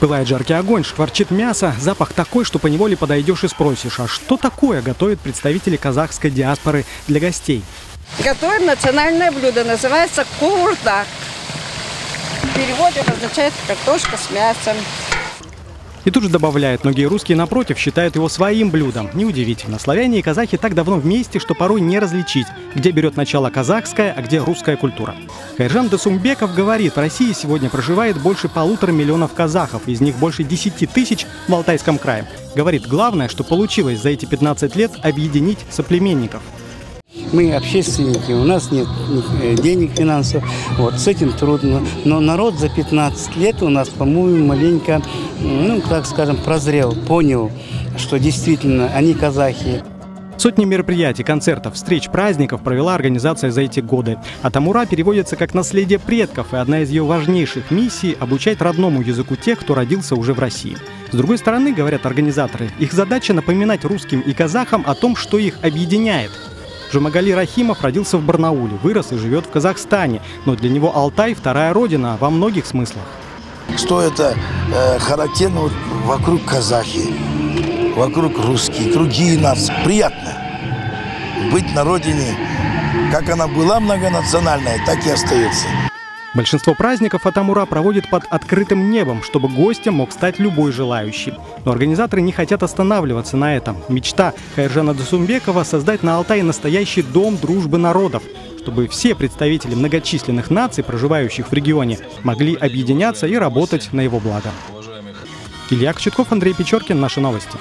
Пылает жаркий огонь, шкварчит мясо, запах такой, что поневоле подойдешь и спросишь, а что такое готовят представители казахской диаспоры для гостей? Готовим национальное блюдо, называется куурдак. В переводе означает картошка с мясом. И тут же добавляет, многие русские, напротив, считают его своим блюдом. Неудивительно, славяне и казахи так давно вместе, что порой не различить, где берет начало казахская, а где русская культура. Кайржан Досумбеков говорит, в России сегодня проживает больше 1,5 миллиона казахов, из них больше 10 тысяч в Алтайском крае. Говорит, главное, что получилось за эти 15 лет объединить соплеменников. Мы общественники, у нас нет денег, финансов, вот с этим трудно. Но народ за 15 лет у нас, по-моему, маленько, ну, так скажем, прозрел, понял, что действительно они казахи. Сотни мероприятий, концертов, встреч, праздников провела организация за эти годы. Атамура переводится как «наследие предков», и одна из ее важнейших миссий – обучать родному языку тех, кто родился уже в России. С другой стороны, говорят организаторы, их задача – напоминать русским и казахам о том, что их объединяет. Жумагали Рахимов родился в Барнауле, вырос и живет в Казахстане. Но для него Алтай – вторая родина во многих смыслах. Что это характерно вот вокруг казахи, вокруг русские, другие нации. Приятно быть на родине. Как она была многонациональная, так и остается. Большинство праздников Атамура проводит под открытым небом, чтобы гостем мог стать любой желающий. Но организаторы не хотят останавливаться на этом. Мечта Кайржана Досумбекова – создать на Алтае настоящий дом дружбы народов, чтобы все представители многочисленных наций, проживающих в регионе, могли объединяться и работать на его благо. Илья Кочетков, Андрей Печоркин, Наши новости.